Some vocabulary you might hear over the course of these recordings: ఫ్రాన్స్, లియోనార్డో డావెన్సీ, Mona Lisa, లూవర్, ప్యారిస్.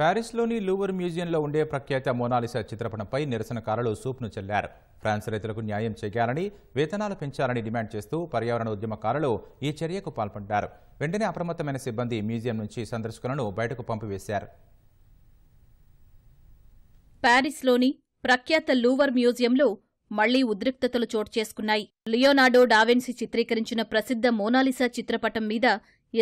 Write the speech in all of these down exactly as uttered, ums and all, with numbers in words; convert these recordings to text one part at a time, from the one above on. ప్యారిస్ లోని లూవర్ మ్యూజియంలో ఉండే ప్రఖ్యాత మోనాలిసా చిత్రపటంపై నిరసనకారులు సూపును చల్లారు. ఫ్రాన్స్ రైతులకు న్యాయం చేయాలని, వేతనాలు పెంచాలని డిమాండ్ చేస్తూ పర్యావరణ ఉద్యమకారులు ఈ చర్యకు పాల్పడ్డారు. వెంటనే అప్రమత్తమైన సిబ్బంది మ్యూజియం నుంచి సందర్శకులను బయటకు పంపివేశారు. ప్యారిస్లోని ప్రఖ్యాత లూవర్ మ్యూజియంలో మళ్లీ ఉద్రిక్తతలు చోటు చేసుకున్నాయి. లియోనార్డో డావెన్సీ చిత్రీకరించిన ప్రసిద్ధ మోనాలిసా చిత్రపటం మీద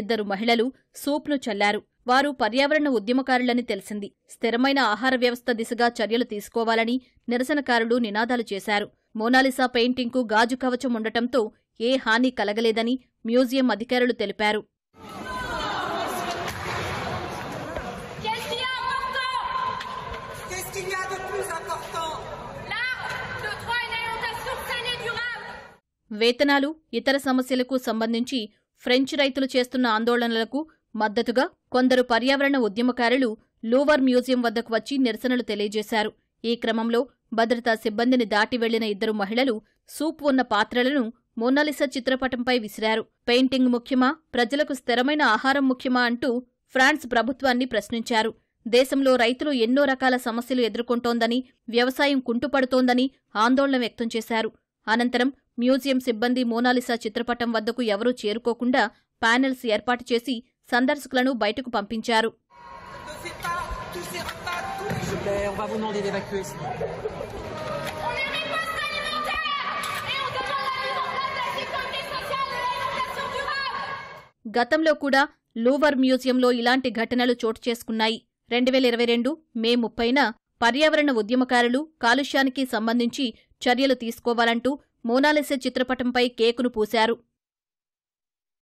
ఇద్దరు మహిళలు సూప్ను చల్లారు. వారు పర్యావరణ ఉద్యమకారులని తెలిసింది. స్థిరమైన ఆహార వ్యవస్థ దిశగా చర్యలు తీసుకోవాలని నిరసనకారులు నినాదాలు చేశారు. మోనాలిసా పెయింటింగ్కు గాజు కవచం ఉండటంతో ఏ హాని కలగలేదని మ్యూజియం అధికారులు తెలిపారు. వేతనాలు, ఇతర సమస్యలకు సంబంధించి ఫ్రెంచ్ రైతులు చేస్తున్న ఆందోళనలకు మద్దతుగా కొందరు పర్యావరణ ఉద్యమకారులు లూవర్ మ్యూజియం వద్దకు వచ్చి నిరసనలు తెలియజేశారు. ఈ క్రమంలో భద్రతా సిబ్బందిని దాటి వెళ్లిన ఇద్దరు మహిళలు సూప్ ఉన్న పాత్రలను మోనాలిసా చిత్రపటంపై విసిరారు. పెయింటింగ్ ముఖ్యమా, ప్రజలకు స్థిరమైన ఆహారం ముఖ్యమా అంటూ ఫ్రాన్స్ ప్రభుత్వాన్ని ప్రశ్నించారు. దేశంలో రైతులు ఎన్నో రకాల సమస్యలు ఎదుర్కొంటోందని, వ్యవసాయం కుంటుపడుతోందని ఆందోళన వ్యక్తం చేశారు. అనంతరం మ్యూజియం సిబ్బంది మోనాలిసా చిత్రపటం వద్దకు ఎవరూ చేరుకోకుండా ప్యానెల్స్ ఏర్పాటు చేసి సందర్శకులను బయటకు పంపించారు. గతంలో కూడా లూవర్ మ్యూజియంలో ఇలాంటి ఘటనలు చోటు చేసుకున్నాయి. రెండు వేల ఇరవై రెండు మే ముప్పైన పర్యావరణ ఉద్యమకారులు కాలుష్యానికి సంబంధించి చర్యలు తీసుకోవాలంటూ మోనాలిసా చిత్రపటంపై కేకును పూశారు.